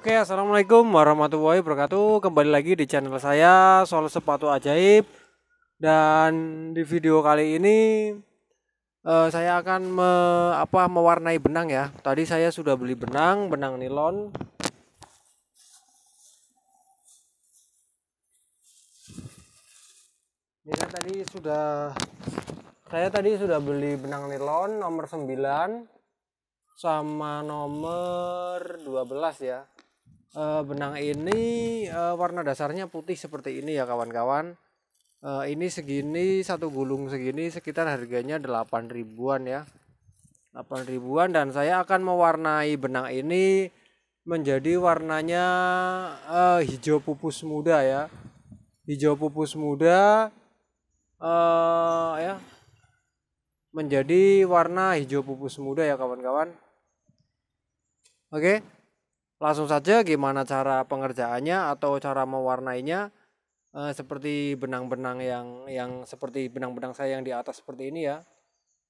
Oke, assalamualaikum warahmatullahi wabarakatuh. Kembali lagi di channel saya Soal Sepatu Ajaib. Dan di video kali ini saya akan mewarnai benang ya. Tadi saya sudah beli benang nilon. Ini saya tadi sudah beli benang nilon nomor 9 sama nomor 12 ya. Benang ini warna dasarnya putih seperti ini ya kawan-kawan. Ini segini, satu gulung segini sekitar harganya 8 ribuan ya, 8 ribuan. Dan saya akan mewarnai benang ini menjadi warnanya hijau pupus muda ya, hijau pupus muda ya, menjadi warna hijau pupus muda ya kawan-kawan. Oke, langsung saja gimana cara pengerjaannya atau cara mewarnainya. Seperti benang-benang yang seperti benang-benang saya yang di atas seperti ini ya,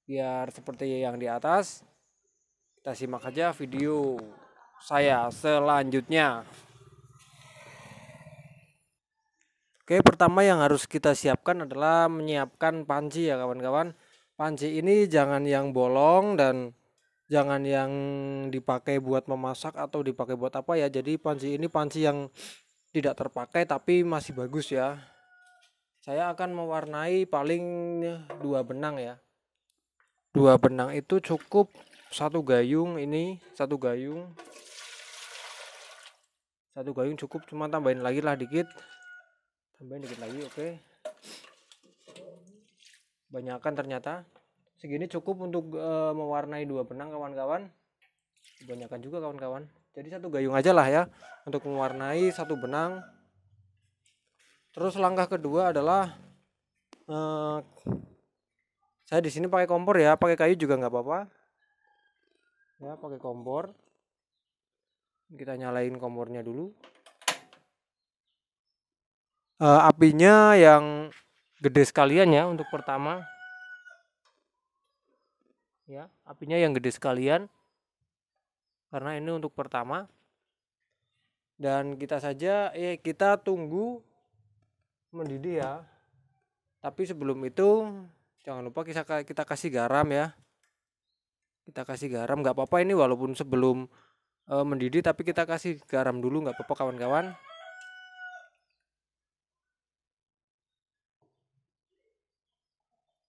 biar seperti yang di atas. Kita simak aja video saya selanjutnya. Oke, pertama yang harus kita siapkan adalah menyiapkan panci ya kawan-kawan. Panci ini jangan yang bolong dan jangan yang dipakai buat memasak atau dipakai buat apa ya. Jadi panci ini panci yang tidak terpakai tapi masih bagus ya. Saya akan mewarnai paling 2 benang ya. 2 benang itu cukup satu gayung. Ini satu gayung. Satu gayung cukup, cuma tambahin lagi lah dikit. Tambahin dikit lagi, oke. Banyakan ternyata. Segini cukup untuk mewarnai 2 benang kawan-kawan. Banyakan juga kawan-kawan, jadi satu gayung aja lah ya untuk mewarnai satu benang. Terus langkah kedua adalah saya di sini pakai kompor ya, pakai kayu juga nggak apa-apa ya, pakai kompor. Kita nyalain kompornya dulu, apinya yang gede sekalian ya untuk pertama ya, apinya yang gede sekalian karena ini untuk pertama. Dan kita tunggu mendidih ya. Tapi sebelum itu jangan lupa kita kasih garam ya, kita kasih garam. Nggak apa-apa ini walaupun sebelum mendidih, tapi kita kasih garam dulu nggak apa-apa kawan-kawan.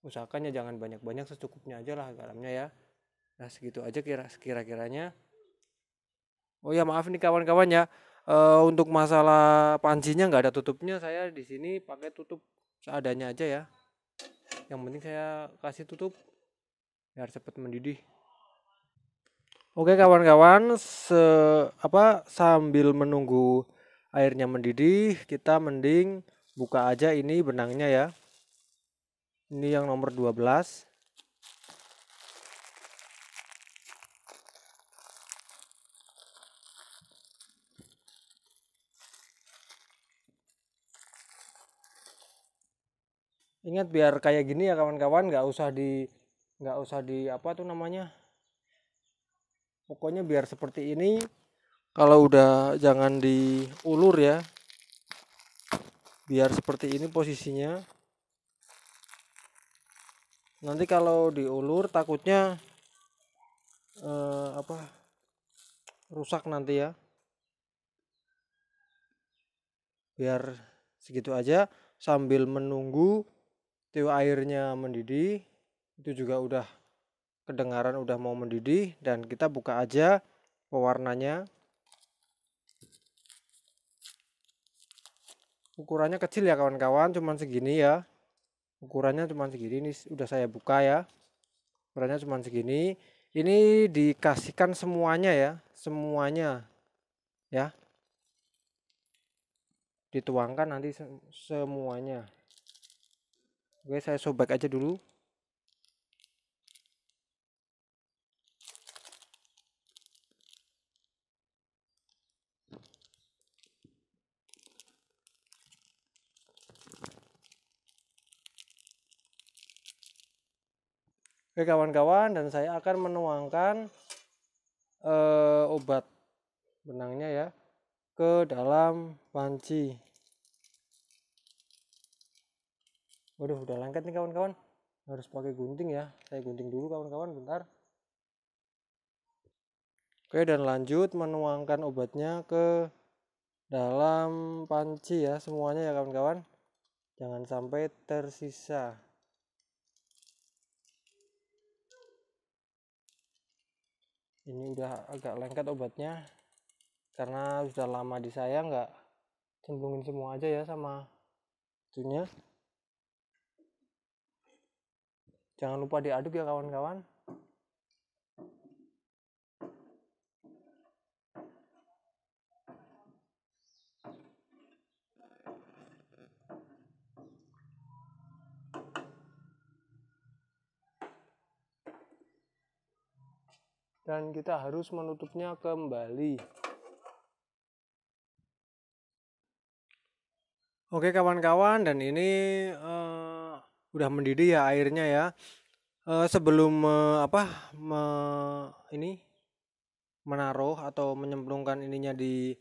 Usahakan ya jangan banyak-banyak, secukupnya aja lah garamnya ya. Nah segitu aja kira-kiranya. Oh ya maaf nih kawan-kawan ya, untuk masalah pancinya nggak ada tutupnya. Saya di sini pakai tutup seadanya aja ya. Yang penting saya kasih tutup biar cepat mendidih. Oke kawan-kawan, sambil menunggu airnya mendidih, kita mending buka aja ini benangnya ya. Ini yang nomor 12. Ingat biar kayak gini ya kawan-kawan, nggak usah di apa tuh namanya. Pokoknya biar seperti ini. Kalau udah jangan diulur ya. Biar seperti ini posisinya. Nanti kalau diulur takutnya rusak nanti ya. Biar segitu aja sambil menunggu airnya mendidih. Itu juga udah kedengaran udah mau mendidih, dan kita buka aja pewarnanya. Ukurannya kecil ya kawan-kawan, cuman segini ya. Ukurannya cuma segini, ini udah saya buka ya. Ukurannya cuma segini. Ini dikasihkan semuanya ya, semuanya ya. Dituangkan nanti semuanya. Oke, saya sobek aja dulu. Oke kawan-kawan, dan saya akan menuangkan obat benangnya ya. ke dalam panci. Waduh, udah lengket nih kawan-kawan. Harus pakai gunting ya. Saya gunting dulu kawan-kawan, bentar. Oke, dan lanjut menuangkan obatnya ke dalam panci ya, semuanya ya kawan-kawan. Jangan sampai tersisa. Ini udah agak lengket obatnya. Karena sudah lama di saya nggak cemplungin semua aja ya sama itunya. Jangan lupa diaduk ya kawan-kawan. Dan kita harus menutupnya kembali. Oke kawan-kawan, dan ini udah mendidih ya airnya ya. Sebelum menaruh atau menyemplungkan ininya di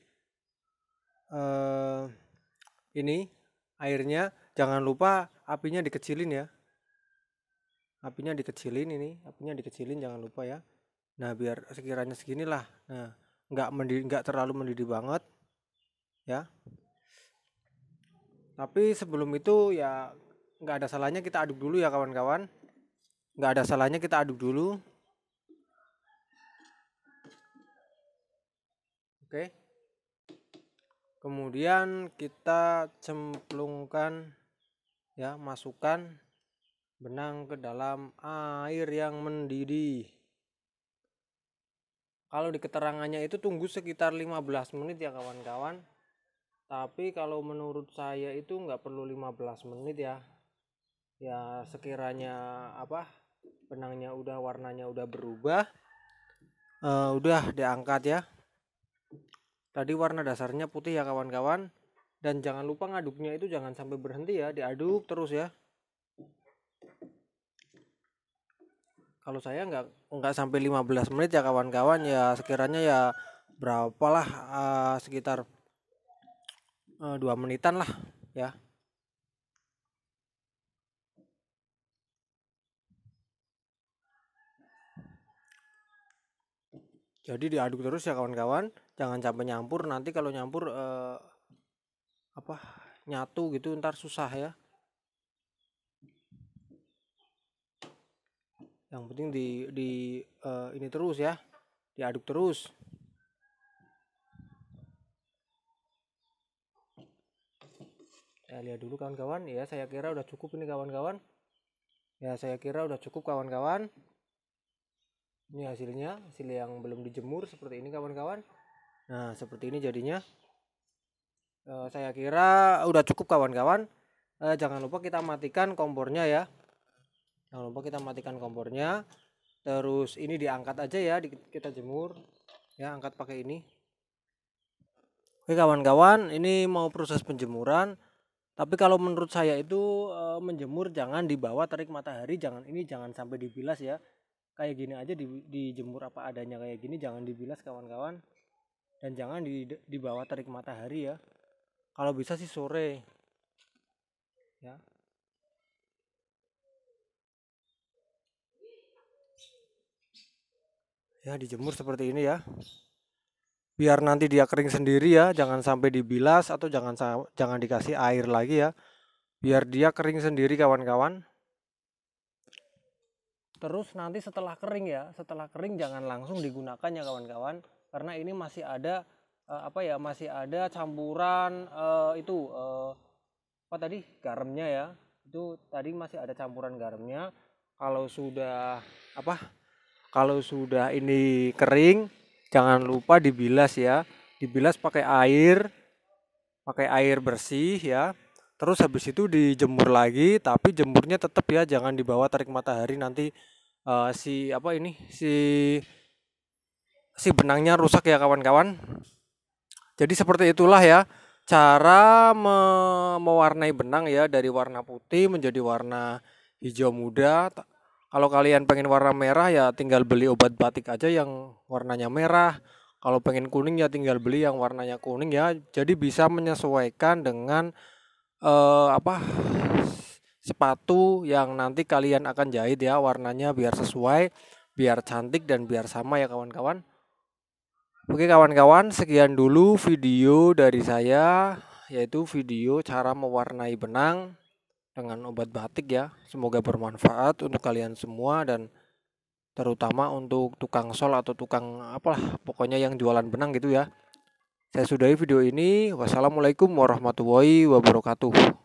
ini airnya, jangan lupa apinya dikecilin ya. Apinya dikecilin, ini apinya dikecilin, jangan lupa ya. Nah, biar sekiranya seginilah. Nah, nggak terlalu mendidih banget ya. Tapi sebelum itu ya nggak ada salahnya kita aduk dulu ya kawan-kawan. Nggak ada salahnya kita aduk dulu. Oke. Kemudian kita cemplungkan ya, masukkan benang ke dalam air yang mendidih. Kalau di keterangannya itu tunggu sekitar 15 menit ya kawan-kawan. Tapi kalau menurut saya itu nggak perlu 15 menit ya. Ya sekiranya benangnya udah, warnanya udah berubah, udah diangkat ya. Tadi warna dasarnya putih ya kawan-kawan. Dan jangan lupa ngaduknya itu jangan sampai berhenti ya, diaduk terus ya. Kalau saya nggak sampai 15 menit ya kawan-kawan ya, sekiranya ya berapalah sekitar 2 menitan lah ya. Jadi diaduk terus ya kawan-kawan, jangan sampai nyampur. Nanti kalau nyampur nyatu gitu, ntar susah ya. Yang penting ini terus ya, diaduk terus. Saya lihat dulu kawan-kawan ya, saya kira udah cukup ini kawan-kawan. Ya saya kira udah cukup kawan-kawan. Ini hasilnya, hasil yang belum dijemur seperti ini kawan-kawan. Nah seperti ini jadinya. Saya kira udah cukup kawan-kawan. Jangan lupa kita matikan kompornya ya. Jangan lupa kita matikan kompornya. Terus ini diangkat aja ya, kita jemur. Ya angkat pakai ini. Oke kawan-kawan, ini mau proses penjemuran. Tapi kalau menurut saya itu menjemur jangan di bawah terik matahari. Jangan sampai dibilas ya. Kayak gini aja dijemur apa adanya kayak gini, jangan dibilas kawan-kawan. Dan jangan di bawah terik matahari ya. Kalau bisa sih sore ya. Ya dijemur seperti ini ya, biar nanti dia kering sendiri ya. Jangan sampai dibilas atau jangan dikasih air lagi ya, biar dia kering sendiri kawan-kawan. Terus nanti setelah kering ya, setelah kering jangan langsung digunakan ya kawan-kawan, karena ini masih ada masih ada campuran garamnya ya. Itu tadi masih ada campuran garamnya. Kalau sudah ini kering, jangan lupa dibilas ya. Dibilas pakai air bersih ya. Terus habis itu dijemur lagi, tapi jemurnya tetap ya, jangan di bawah terik matahari. Nanti si benangnya rusak ya kawan-kawan. Jadi seperti itulah ya cara mewarnai benang ya, dari warna putih menjadi warna hijau muda. Kalau kalian pengen warna merah ya tinggal beli obat batik aja yang warnanya merah. Kalau pengen kuning ya tinggal beli yang warnanya kuning ya. Jadi bisa menyesuaikan dengan sepatu yang nanti kalian akan jahit ya, warnanya biar sesuai, biar cantik dan biar sama ya kawan-kawan. Oke kawan-kawan, sekian dulu video dari saya, yaitu video cara mewarnai benang dengan obat batik ya. Semoga bermanfaat untuk kalian semua dan terutama untuk tukang sol atau tukang apalah pokoknya yang jualan benang gitu ya. Saya sudahi video ini. Wassalamualaikum warahmatullahi wabarakatuh.